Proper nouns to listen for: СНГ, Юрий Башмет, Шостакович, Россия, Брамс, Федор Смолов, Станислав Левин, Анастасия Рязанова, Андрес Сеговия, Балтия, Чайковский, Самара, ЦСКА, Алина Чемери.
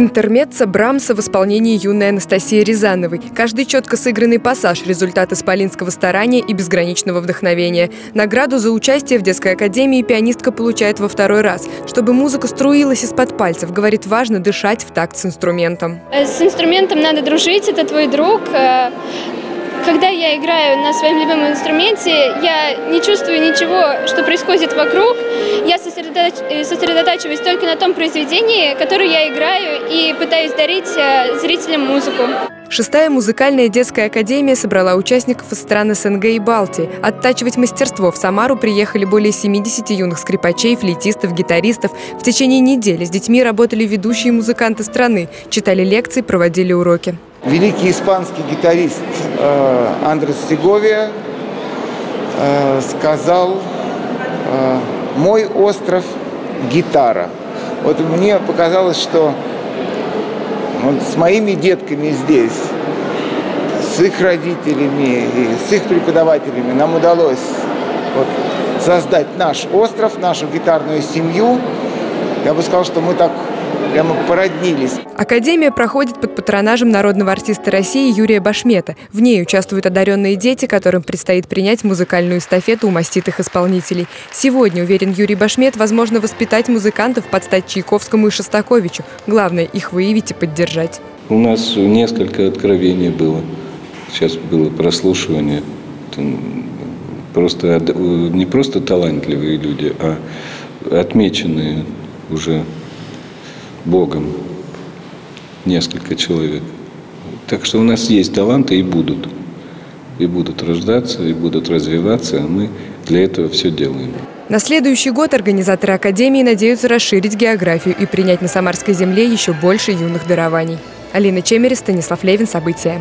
Интермеццо Брамса в исполнении юной Анастасии Рязановой. Каждый четко сыгранный пассаж – результат исполинского старания и безграничного вдохновения. Награду за участие в детской академии пианистка получает во второй раз. Чтобы музыка струилась из-под пальцев, говорит, важно дышать в такт с инструментом. С инструментом надо дружить, это твой друг. Когда я играю на своем любимом инструменте, я не чувствую ничего, что происходит вокруг. Я сосредотачиваюсь только на том произведении, которое я играю, и пытаюсь дарить зрителям музыку. Шестая музыкальная детская академия собрала участников из стран СНГ и Балтии. Оттачивать мастерство в Самару приехали более 70 юных скрипачей, флейтистов, гитаристов. В течение недели с детьми работали ведущие музыканты страны, читали лекции, проводили уроки. Великий испанский гитарист Андрес Сеговия сказал: «Мой остров – гитара». Вот мне показалось, что вот с моими детками здесь, с их родителями и с их преподавателями нам удалось вот создать наш остров, нашу гитарную семью. Я бы сказал, что мы так прямо породнились. Академия проходит под патронажем народного артиста России Юрия Башмета. В ней участвуют одаренные дети, которым предстоит принять музыкальную эстафету у маститых исполнителей. Сегодня, уверен Юрий Башмет, возможно воспитать музыкантов под стать Чайковскому и Шостаковичу. Главное – их выявить и поддержать. У нас несколько откровений было. Сейчас было прослушивание. Просто, не просто талантливые люди, а отмеченные уже Богом несколько человек. Так что у нас есть таланты и будут рождаться, и будут развиваться, а мы для этого все делаем. На следующий год организаторы академии надеются расширить географию и принять на Самарской земле еще больше юных дарований. Алина Чемери, Станислав Левин, события.